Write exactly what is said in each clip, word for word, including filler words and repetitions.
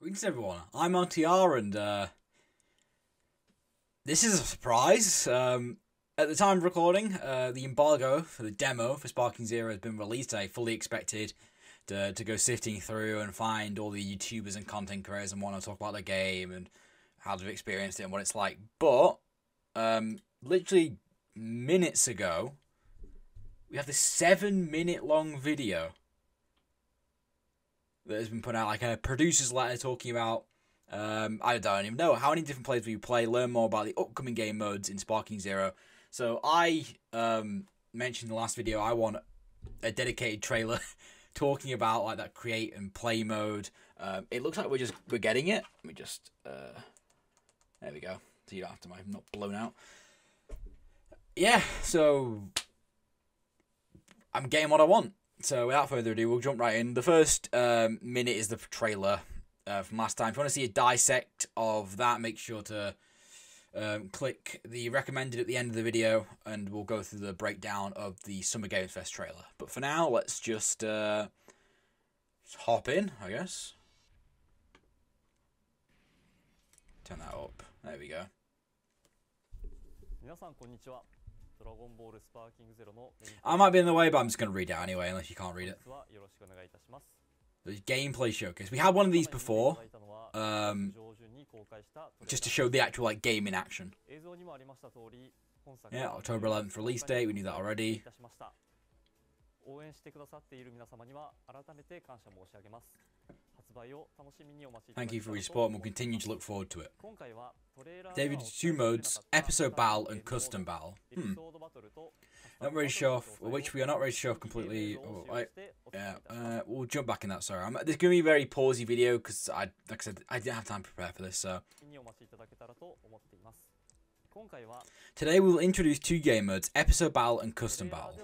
Greetings everyone, I'm R T R and uh, this is a surprise. Um, at the time of recording, uh, the embargo for the demo for Sparking Zero has been released. I fully expected to, to go sifting through and find all the YouTubers and content creators and want to talk about the game and how they've experienced it and what it's like. But, um, literally minutes ago, we have this seven minute long video that has been put out, like a producer's letter talking about, um, I don't even know, how many different players will you play, learn more about the upcoming game modes in Sparking Zero. So I um, mentioned in the last video, I want a dedicated trailer talking about like that create and play mode. Um, it looks like we're just, we're getting it. Let me just, uh, there we go. So you don't have to, I'm not blown out. Yeah, so I'm getting what I want. So without further ado, we'll jump right in. The first um, minute is the trailer uh, from last time. If you want to see a dissect of that, make sure to um, click the recommended at the end of the video, and we'll go through the breakdown of the Summer Games Fest trailer. But for now, let's just, uh, just hop in, I guess. Turn that up. There we go. 皆さんこんにちは I might be in the way, but I'm just going to read it anyway, unless you can't read it. The gameplay showcase. We had one of these before, um, just to show the actual like game in action. Yeah, October eleventh release date, we knew that already. Thank you for your support and we'll continue to look forward to it. David did two modes, Episode Battle and Custom Battle. Hmm. Not really sure, if, which we are not really sure completely. Oh, I, yeah, uh, we'll jump back in that, sorry. I'm, this is going to be a very pausey video because, I, like I said, I didn't have time to prepare for this, so. Today we will introduce two game modes, Episode Battle and Custom Battle,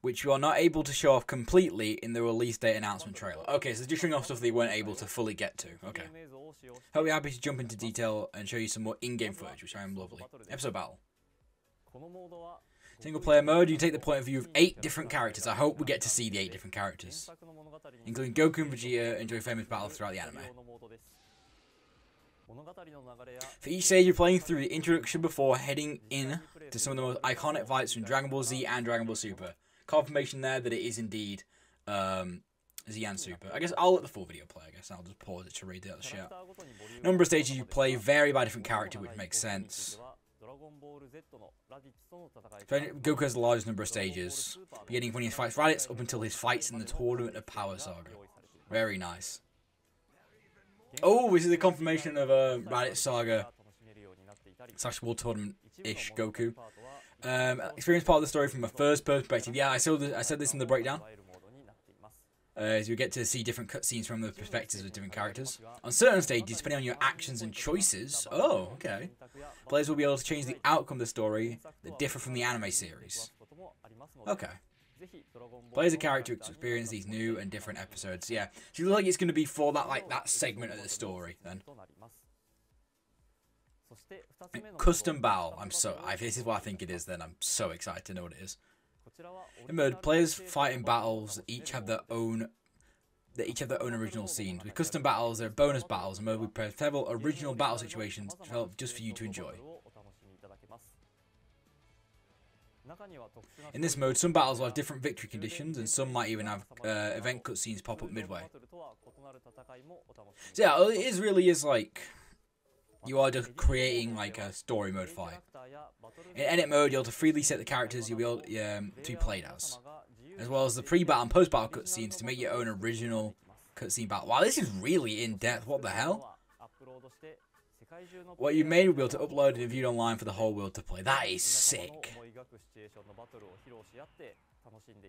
which you are not able to show off completely in the release date announcement trailer. Okay, so they're just showing off stuff they weren't able to fully get to. Okay. Hope you're happy to jump into detail and show you some more in-game footage, which I am lovely. Episode Battle. Single player mode, you take the point of view of eight different characters. I hope we get to see the eight different characters, including Goku and Vegeta, enjoy famous battles throughout the anime. For each stage, you're playing through the introduction before heading in to some of the most iconic fights from Dragon Ball Z and Dragon Ball Super. Confirmation there that it is indeed um, Z and Super. I guess I'll let the full video play, I guess. I'll just pause it to read the other shit. Number of stages you play vary by different character, which makes sense. Goku has the largest number of stages, beginning when he fights Raditz up until his fights in the Tournament of Power saga. Very nice. Oh, this is the confirmation of uh, Raditz Saga slash World Tournament-ish Goku. Um, experience part of the story from a first-person perspective. Yeah, I saw the, I said this in the breakdown. Uh, as you get to see different cutscenes from the perspectives of different characters. On certain stages, depending on your actions and choices... Oh, okay. Players will be able to change the outcome of the story that differ from the anime series. Okay. Players a character to experience these new and different episodes. Yeah, so it looks like it's going to be for that like that segment of the story then. Custom Battle. I'm so. If this is what I think it is, then I'm so excited to know what it is. In mode, players fight in battles that each have their own. That each have their own original scenes. With custom battles, there are bonus battles. In mode, we play several original battle situations developed just for you to enjoy. In this mode, some battles will have different victory conditions, and some might even have uh, event cutscenes pop up midway. So yeah, it is really is like, you are just creating like a story mode fight. In edit mode, you'll have to freely set the characters you'll be able um, to be played as, as well as the pre-battle and post-battle cutscenes to make your own original cutscene battle. Wow, this is really in-depth, what the hell? What you may be able to upload and view online for the whole world to play. That is sick.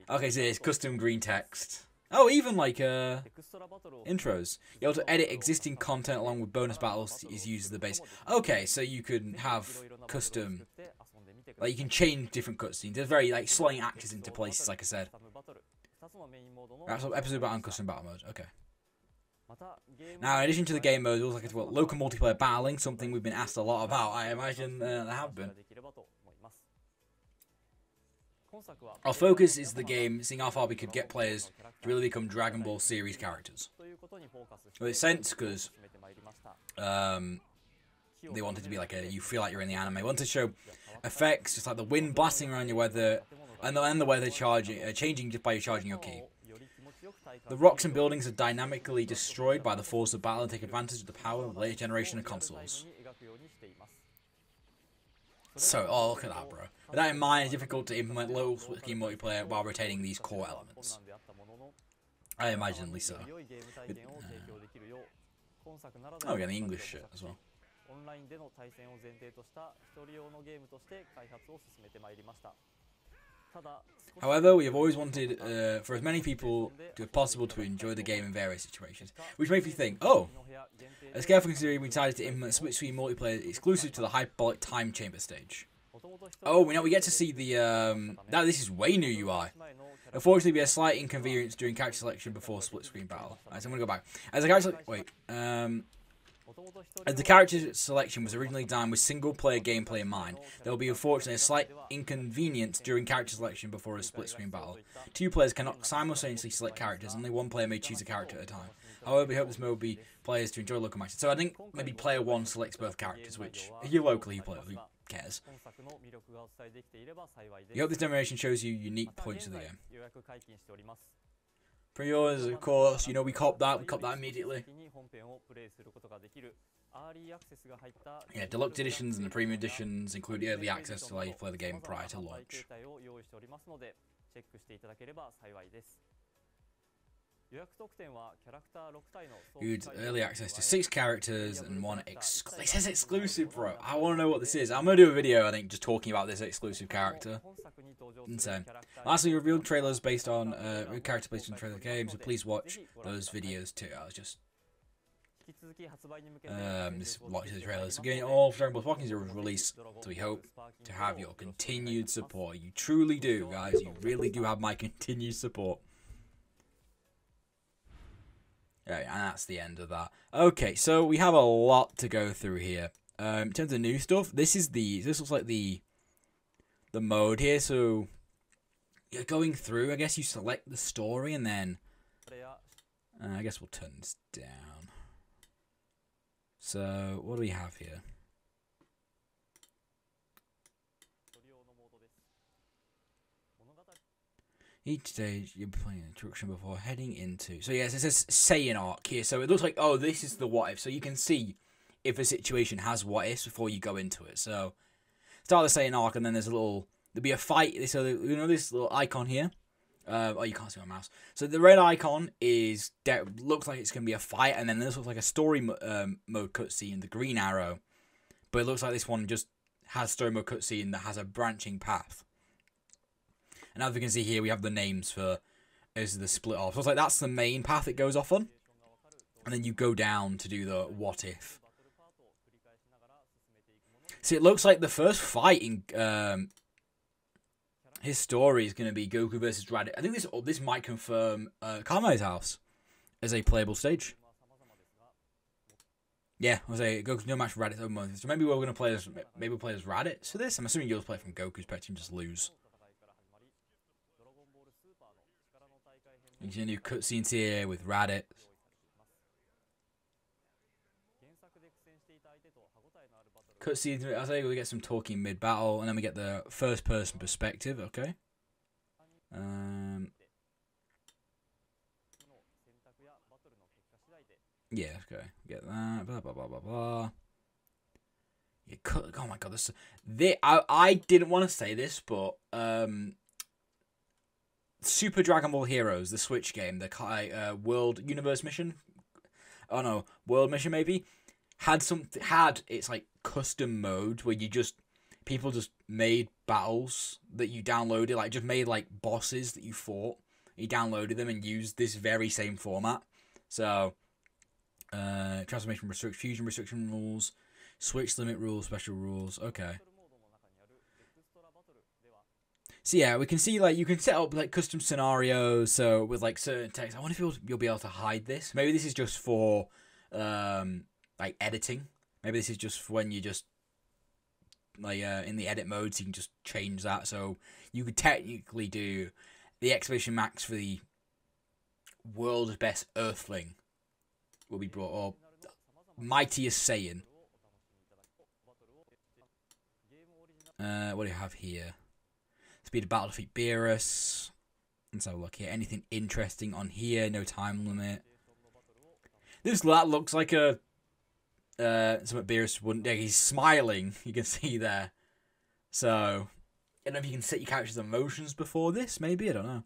Okay, so it's custom green text. Oh, even like uh, intros. You're able to edit existing content along with bonus battles is used as the base. Okay, so you can have custom, like you can change different cutscenes. They're very like sliding actors into places, like I said. Episode Battle and Custom Battle mode. Okay. Now, in addition to the game mode, also like it's what local multiplayer battling, something we've been asked a lot about. I imagine uh, there have been. Our focus is the game, seeing how far we could get players to really become Dragon Ball series characters. Well, it's sense because um, they wanted to be like a, you feel like you're in the anime. They want to show effects, just like the wind blasting around your weather, and the, and the weather charging, uh, changing just by you charging your ki. The rocks and buildings are dynamically destroyed by the force of battle and take advantage of the power of the later generation of consoles. So, oh, look at that, bro. With that in mind, it's difficult to implement low game multiplayer while retaining these core elements. I imagine, Lisa. It, uh, oh, again, the English shit as well. However, we have always wanted uh, for as many people as possible to enjoy the game in various situations, which makes me think, oh, as careful considering we decided to implement Switch Wii multiplayer exclusive to the Hyperbolic Time Chamber stage. Oh, now we get to see the, um, now this is way new U I. Unfortunately, we had a slight inconvenience during character selection before split screen battle. Alright, so I'm going to go back. As the character, wait, um... As the character selection was originally done with single-player gameplay in mind, there will be unfortunately a slight inconvenience during character selection before a split-screen battle. Two players cannot simultaneously select characters, and only one player may choose a character at a time. However, we hope this mode will be players to enjoy local matches. So I think maybe player one selects both characters, which, if you're locally, you play, who cares? We hope this demonstration shows you unique points of the game. Pre-orders, of course, you know, we cop that, we cop that immediately. Yeah, deluxe editions and the premium editions include early access to allow you to play the game prior to launch. You'd early access to six characters and one exclusive. It says exclusive, bro. I want to know what this is. I'm going to do a video, I think, just talking about this exclusive character. Insane. Lastly, revealed trailers based on uh, character based on trailer games, so please watch those videos too. I was just um, just watching the trailers. So getting all for Dragon Ball Sparking Zero release, so we hope to have your continued support. You truly do, guys. You really do have my continued support. Right, and that's the end of that. Okay, so we have a lot to go through here. Um, in terms of new stuff, this is the this looks like the the mode here. So you're going through. I guess you select the story, and then uh, I guess we'll turn this down. So what do we have here? Each stage, you'll be playing an introduction before heading into... So, yes, it says Saiyan arc here. So, it looks like, oh, this is the what-if. So, you can see if a situation has what-ifs before you go into it. So, start the Saiyan arc, and then there's a little... There'll be a fight. So, you know this little icon here? Uh, oh, you can't see my mouse. So, the red icon is... Looks like it's going to be a fight, and then this looks like a story mo um, mode cutscene, the green arrow. But it looks like this one just has story mode cutscene that has a branching path. And as we can see here, we have the names for as the split off. So it's like that's the main path it goes off on, and then you go down to do the what if. So it looks like the first fight in um, his story is going to be Goku versus Raditz. I think this this might confirm uh, Kamai's house as a playable stage. Yeah, I was like Goku's no match for Raditz. Over so maybe we're going to play as maybe we'll play as Raditz for this. I'm assuming you'll play from Goku's perspective and just lose. You can see new cutscenes here with Raditz. Cutscenes, I think we get some talking mid-battle, and then we get the first-person perspective, okay. Um, yeah, okay, get that, blah, blah, blah, blah, blah. Yeah, cut, oh my god, this, this, I, I didn't want to say this, but... Um, Super Dragon Ball Heroes, the Switch game, the uh, World Universe Mission, oh no, World Mission maybe, had some had its like custom mode where you just people just made battles that you downloaded, like just made like bosses that you fought, you downloaded them and used this very same format. So, uh, transformation restriction, fusion restriction rules, Switch limit rules, special rules. Okay. So yeah, we can see like you can set up like custom scenarios. So with like certain text, I wonder if you'll, you'll be able to hide this. Maybe this is just for um, like editing. Maybe this is just for when you just like uh, in the edit mode, so you can just change that. So you could technically do the exhibition max for the world's best Earthling will be brought, or mightiest Saiyan. Uh, what do you have here? Speed of battle defeat Beerus. Let's have a look here. Anything interesting on here? No time limit. This that looks like a uh something Beerus wouldn't. Yeah, he's smiling. You can see there. So I don't know if you can set your character's emotions before this. Maybe, I don't know.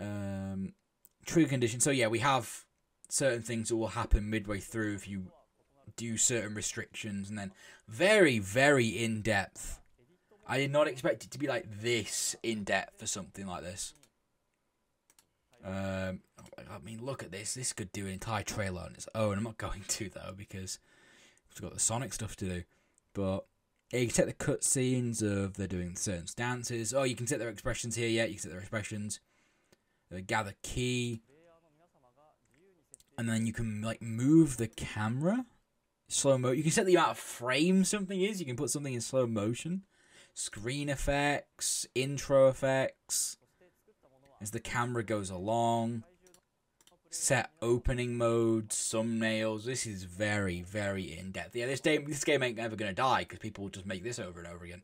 Um, trigger condition. So yeah, we have certain things that will happen midway through if you do certain restrictions, and then very, very in depth. I did not expect it to be like this in depth for something like this. Um, I mean, look at this. This could do an entire trailer on its own. I'm not going to though, because we've got the Sonic stuff to do. But yeah, you can set the cutscenes of they're doing certain stances. Oh, you can set their expressions here. Yeah, you can set their expressions. Uh, gather key, and then you can like move the camera. Slow mo. You can set the amount of frames something is. You can put something in slow motion. Screen effects, intro effects, as the camera goes along. Set opening mode, thumbnails. This is very, very in depth. Yeah, this game, this game ain't ever gonna die because people will just make this over and over again.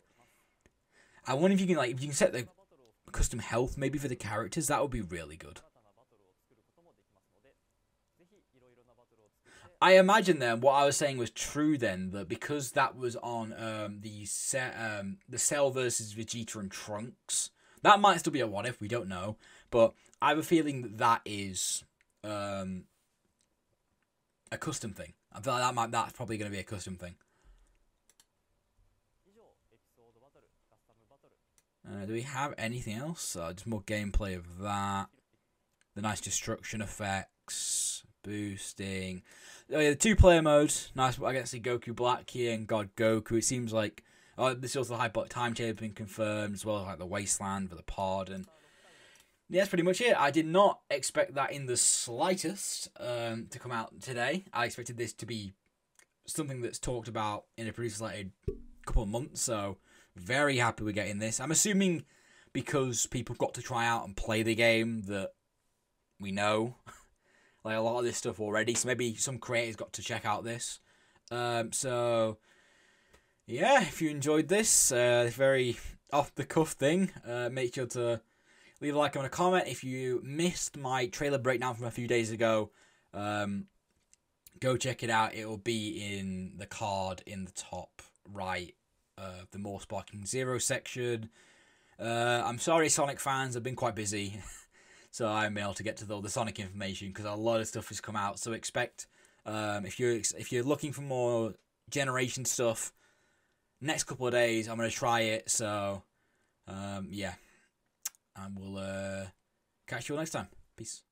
I wonder if you can like if you can set the custom health maybe for the characters. That would be really good. I imagine then what I was saying was true then, that because that was on um, the set, um, the Cell versus Vegeta and Trunks, that might still be a what if, we don't know, but I have a feeling that that is um, a custom thing. I feel like that might, that's probably going to be a custom thing. Uh, do we have anything else? Uh, just more gameplay of that. The nice destruction effects. Boosting. Oh yeah, the two-player mode. Nice. I get to see Goku Black here and God Goku. It seems like... Oh, this is also the Hyperbolic Time Chamber has been confirmed, as well as like the Wasteland for the pod. And yeah, that's pretty much it. I did not expect that in the slightest um, to come out today. I expected this to be something that's talked about in a producer-related couple of months, so... Very happy we're getting this. I'm assuming because people got to try out and play the game that we know like a lot of this stuff already. So maybe some creators got to check out this. Um, so yeah, if you enjoyed this uh, very off the cuff thing, uh, make sure to leave a like and a comment. If you missed my trailer breakdown from a few days ago, um, go check it out. It will be in the card in the top right. Uh, the more Sparking Zero section. Uh, I'm sorry, Sonic fans. I've been quite busy, so I haven't been able to get to all the, the Sonic information because a lot of stuff has come out. So expect um, if you're if you're looking for more generation stuff, next couple of days I'm gonna try it. So um, yeah, and we'll uh, catch you all next time. Peace.